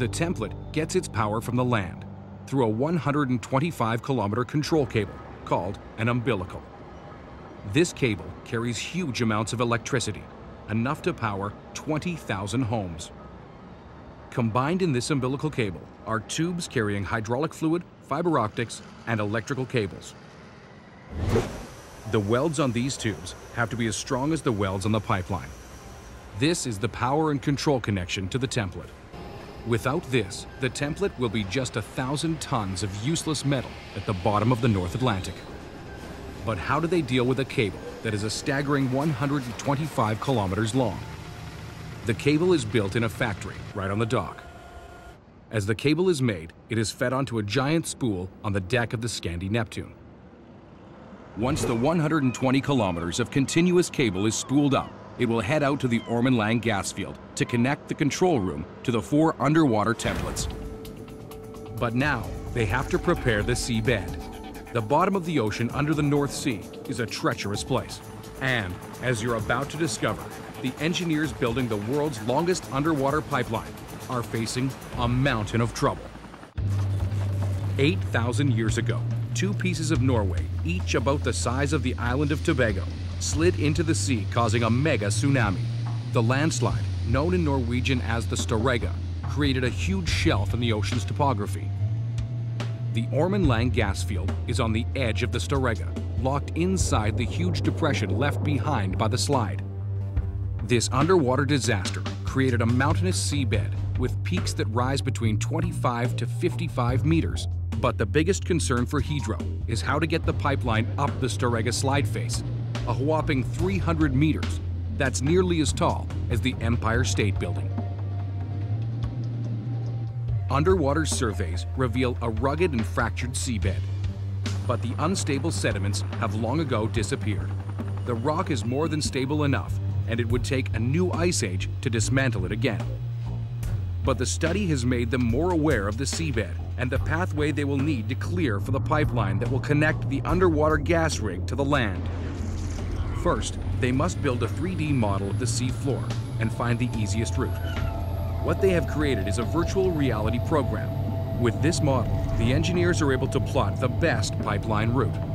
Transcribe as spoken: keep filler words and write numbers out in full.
The template gets its power from the land through a one hundred twenty-five kilometer control cable called an umbilical. This cable carries huge amounts of electricity, enough to power twenty thousand homes. Combined in this umbilical cable are tubes carrying hydraulic fluid, fiber optics, and electrical cables. The welds on these tubes have to be as strong as the welds on the pipeline. This is the power and control connection to the template. Without this, the template will be just a thousand tons of useless metal at the bottom of the North Atlantic. But how do they deal with a cable that is a staggering one hundred twenty-five kilometers long? The cable is built in a factory right on the dock. As the cable is made, it is fed onto a giant spool on the deck of the Scandi Neptune. Once the one hundred twenty kilometers of continuous cable is spooled up, it will head out to the Ormen Lange gas field to connect the control room to the four underwater templates. But now they have to prepare the seabed. The bottom of the ocean under the North Sea is a treacherous place. And, as you're about to discover, the engineers building the world's longest underwater pipeline are facing a mountain of trouble. eight thousand years ago, two pieces of Norway, each about the size of the island of Tobago, slid into the sea, causing a mega tsunami. The landslide, known in Norwegian as the Storegga, created a huge shelf in the ocean's topography. The Ormen Lange gas field is on the edge of the Storegga, locked inside the huge depression left behind by the slide. This underwater disaster created a mountainous seabed with peaks that rise between twenty-five to fifty-five meters. But the biggest concern for Hydro is how to get the pipeline up the Storegga slide face, a whopping three hundred meters. That's nearly as tall as the Empire State Building. Underwater surveys reveal a rugged and fractured seabed, but the unstable sediments have long ago disappeared. The rock is more than stable enough, and it would take a new ice age to dismantle it again. But the study has made them more aware of the seabed and the pathway they will need to clear for the pipeline that will connect the underwater gas rig to the land. First, they must build a three D model of the sea floor and find the easiest route. What they have created is a virtual reality program. With this model, the engineers are able to plot the best pipeline route.